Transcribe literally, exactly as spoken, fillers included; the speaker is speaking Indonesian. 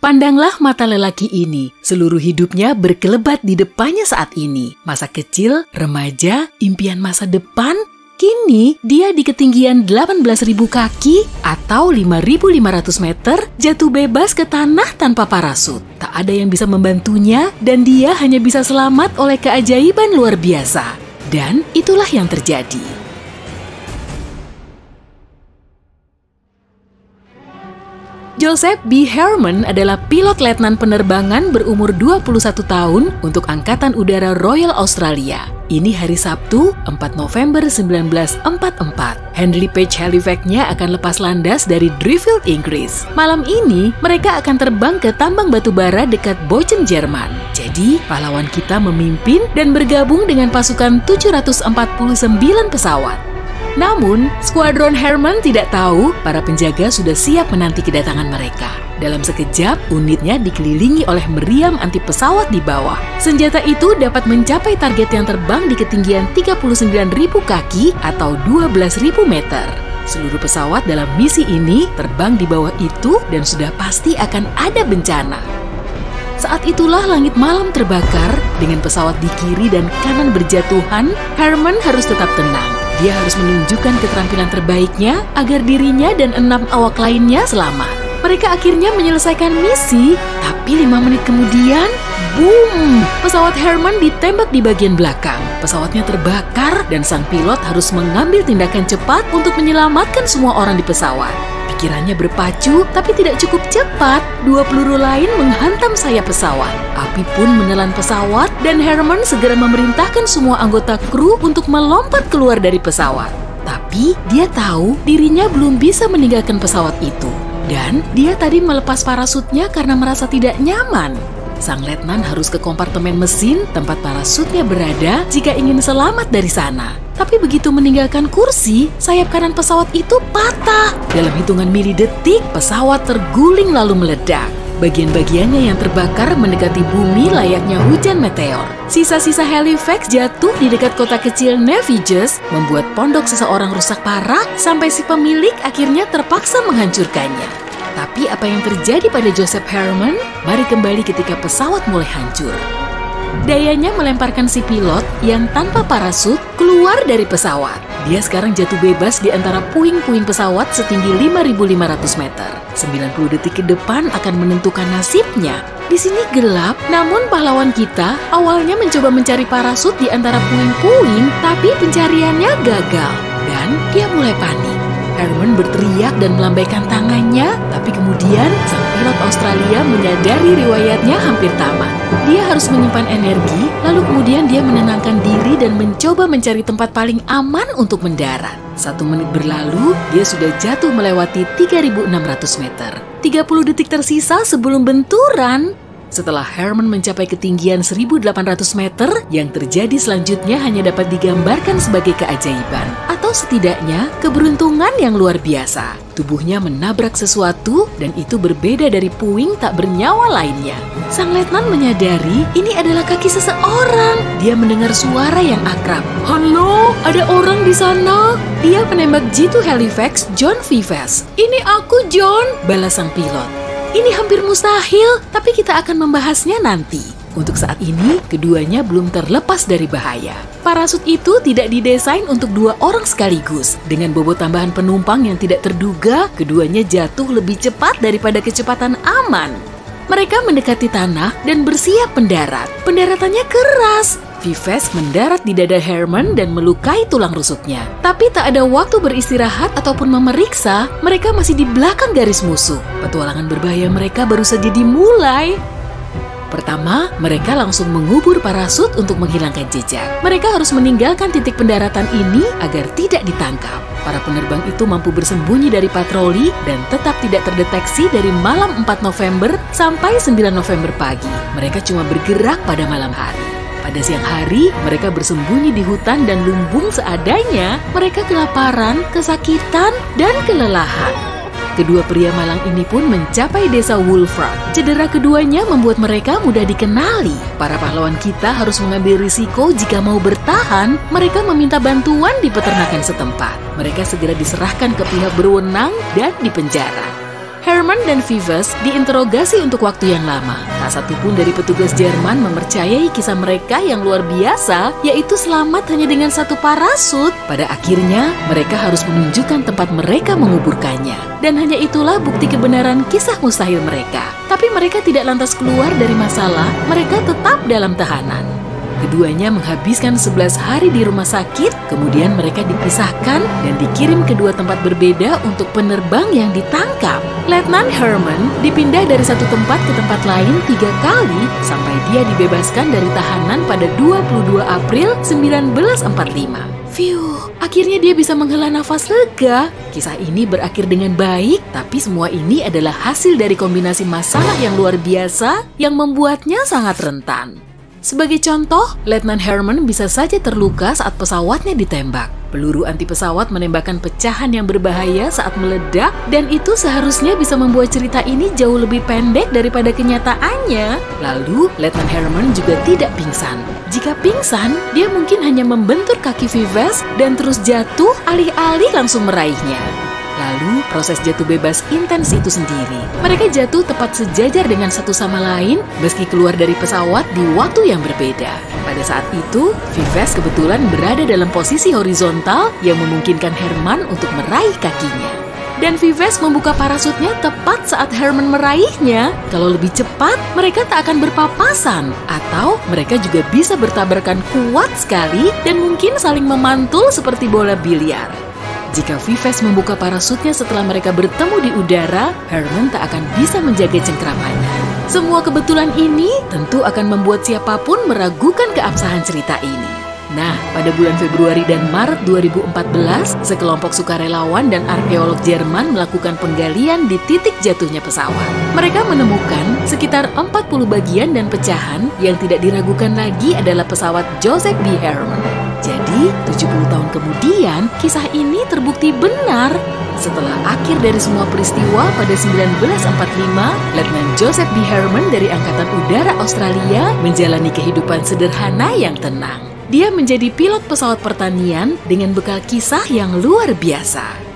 Pandanglah mata lelaki ini, seluruh hidupnya berkelebat di depannya saat ini. Masa kecil, remaja, impian masa depan, kini dia di ketinggian delapan belas ribu kaki atau lima ribu lima ratus meter jatuh bebas ke tanah tanpa parasut. Tak ada yang bisa membantunya dan dia hanya bisa selamat oleh keajaiban luar biasa. Dan itulah yang terjadi. Joseph B. Herrmann adalah pilot letnan penerbangan berumur dua puluh satu tahun untuk Angkatan Udara Royal Australia. Ini hari Sabtu, empat November seribu sembilan ratus empat puluh empat. Hendley Page Halifax-nya akan lepas landas dari Driffield, Inggris. Malam ini, mereka akan terbang ke tambang batu bara dekat Bochum, Jerman. Jadi, pahlawan kita memimpin dan bergabung dengan pasukan tujuh ratus empat puluh sembilan pesawat. Namun, skuadron Herrmann tidak tahu para penjaga sudah siap menanti kedatangan mereka. Dalam sekejap, unitnya dikelilingi oleh meriam anti pesawat di bawah. Senjata itu dapat mencapai target yang terbang di ketinggian tiga puluh sembilan ribu kaki atau dua belas ribu meter. Seluruh pesawat dalam misi ini terbang di bawah itu dan sudah pasti akan ada bencana. Saat itulah langit malam terbakar, dengan pesawat di kiri dan kanan berjatuhan, Herrmann harus tetap tenang. Dia harus menunjukkan keterampilan terbaiknya agar dirinya dan enam awak lainnya selamat. Mereka akhirnya menyelesaikan misi, tapi lima menit kemudian, boom! Pesawat Herrmann ditembak di bagian belakang. Pesawatnya terbakar dan sang pilot harus mengambil tindakan cepat untuk menyelamatkan semua orang di pesawat. Pikirannya berpacu, tapi tidak cukup cepat. Dua peluru lain menghantam sayap pesawat. Api pun menelan pesawat dan Herrmann segera memerintahkan semua anggota kru untuk melompat keluar dari pesawat. Tapi dia tahu dirinya belum bisa meninggalkan pesawat itu. Dan dia tadi melepas parasutnya karena merasa tidak nyaman. Sang letnan harus ke kompartemen mesin tempat parasutnya berada jika ingin selamat dari sana. Tapi begitu meninggalkan kursi, sayap kanan pesawat itu patah. Dalam hitungan mili detik, pesawat terguling lalu meledak. Bagian-bagiannya yang terbakar mendekati bumi layaknya hujan meteor. Sisa-sisa Halifax jatuh di dekat kota kecil Naviges, membuat pondok seseorang rusak parah sampai si pemilik akhirnya terpaksa menghancurkannya. Tapi apa yang terjadi pada Joseph Herrmann? Mari kembali ketika pesawat mulai hancur. Dayanya melemparkan si pilot yang tanpa parasut keluar dari pesawat. Dia sekarang jatuh bebas di antara puing-puing pesawat setinggi lima ribu lima ratus meter. sembilan puluh detik ke depan akan menentukan nasibnya. Di sini gelap, namun pahlawan kita awalnya mencoba mencari parasut di antara puing-puing, tapi pencariannya gagal dan dia mulai panik. Herrmann berteriak dan melambaikan tangannya, tapi kemudian sang pilot Australia menyadari riwayatnya hampir tamat. Dia harus menyimpan energi, lalu kemudian dia menenangkan diri dan mencoba mencari tempat paling aman untuk mendarat. Satu menit berlalu, dia sudah jatuh melewati tiga ribu enam ratus meter. tiga puluh detik tersisa sebelum benturan. Setelah Herrmann mencapai ketinggian seribu delapan ratus meter, yang terjadi selanjutnya hanya dapat digambarkan sebagai keajaiban, atau setidaknya keberuntungan yang luar biasa. Tubuhnya menabrak sesuatu dan itu berbeda dari puing tak bernyawa lainnya. Sang letnan menyadari ini adalah kaki seseorang. Dia mendengar suara yang akrab. Halo, ada orang di sana. Dia penembak jitu Halifax, John Vivès. Ini aku, John, balas sang pilot. Ini hampir mustahil, tapi kita akan membahasnya nanti. Untuk saat ini, keduanya belum terlepas dari bahaya. Parasut itu tidak didesain untuk dua orang sekaligus. Dengan bobot tambahan penumpang yang tidak terduga, keduanya jatuh lebih cepat daripada kecepatan aman. Mereka mendekati tanah dan bersiap mendarat. Pendaratannya keras. Vivès mendarat di dada Herrmann dan melukai tulang rusuknya. Tapi tak ada waktu beristirahat ataupun memeriksa, mereka masih di belakang garis musuh. Petualangan berbahaya mereka baru saja dimulai. Pertama, mereka langsung mengubur parasut untuk menghilangkan jejak. Mereka harus meninggalkan titik pendaratan ini agar tidak ditangkap. Para penerbang itu mampu bersembunyi dari patroli dan tetap tidak terdeteksi dari malam empat November sampai sembilan November pagi. Mereka cuma bergerak pada malam hari. Pada siang hari, mereka bersembunyi di hutan dan lumbung seadanya. Mereka kelaparan, kesakitan, dan kelelahan. Kedua pria malang ini pun mencapai desa Wolfram. Cedera keduanya membuat mereka mudah dikenali. Para pahlawan kita harus mengambil risiko jika mau bertahan. Mereka meminta bantuan di peternakan setempat. Mereka segera diserahkan ke pihak berwenang dan dipenjara. Herrmann dan Vivès diinterogasi untuk waktu yang lama. Tak satu pun dari petugas Jerman mempercayai kisah mereka yang luar biasa, yaitu selamat hanya dengan satu parasut. Pada akhirnya, mereka harus menunjukkan tempat mereka menguburkannya. Dan hanya itulah bukti kebenaran kisah mustahil mereka. Tapi mereka tidak lantas keluar dari masalah, mereka tetap dalam tahanan. Keduanya menghabiskan sebelas hari di rumah sakit, kemudian mereka dipisahkan dan dikirim ke dua tempat berbeda untuk penerbang yang ditangkap. Letnan Herrmann dipindah dari satu tempat ke tempat lain tiga kali sampai dia dibebaskan dari tahanan pada dua puluh dua April seribu sembilan ratus empat puluh lima. Fiuh, akhirnya dia bisa menghela nafas lega. Kisah ini berakhir dengan baik, tapi semua ini adalah hasil dari kombinasi masalah yang luar biasa yang membuatnya sangat rentan. Sebagai contoh, Letnan Herrmann bisa saja terluka saat pesawatnya ditembak. Peluru anti pesawat menembakkan pecahan yang berbahaya saat meledak, dan itu seharusnya bisa membuat cerita ini jauh lebih pendek daripada kenyataannya. Lalu, Letnan Herrmann juga tidak pingsan. Jika pingsan, dia mungkin hanya membentur kaki Vivès dan terus jatuh alih-alih langsung meraihnya. Lalu, proses jatuh bebas intens itu sendiri. Mereka jatuh tepat sejajar dengan satu sama lain, meski keluar dari pesawat di waktu yang berbeda. Pada saat itu, Vivès kebetulan berada dalam posisi horizontal yang memungkinkan Herrmann untuk meraih kakinya. Dan Vivès membuka parasutnya tepat saat Herrmann meraihnya. Kalau lebih cepat, mereka tak akan berpapasan. Atau mereka juga bisa bertabrakan kuat sekali dan mungkin saling memantul seperti bola biliar. Jika Vivès membuka parasutnya setelah mereka bertemu di udara, Herrmann tak akan bisa menjaga cengkramannya. Semua kebetulan ini tentu akan membuat siapapun meragukan keabsahan cerita ini. Nah, pada bulan Februari dan Maret dua ribu empat belas, sekelompok sukarelawan dan arkeolog Jerman melakukan penggalian di titik jatuhnya pesawat. Mereka menemukan sekitar empat puluh bagian dan pecahan yang tidak diragukan lagi adalah pesawat Joseph B. Herrmann. Jadi, tujuh puluh tahun kemudian, kisah ini terbukti benar. Setelah akhir dari semua peristiwa pada seribu sembilan ratus empat puluh lima, Letnan Joseph B. Herrmann dari Angkatan Udara Australia menjalani kehidupan sederhana yang tenang. Dia menjadi pilot pesawat pertanian dengan bekal kisah yang luar biasa.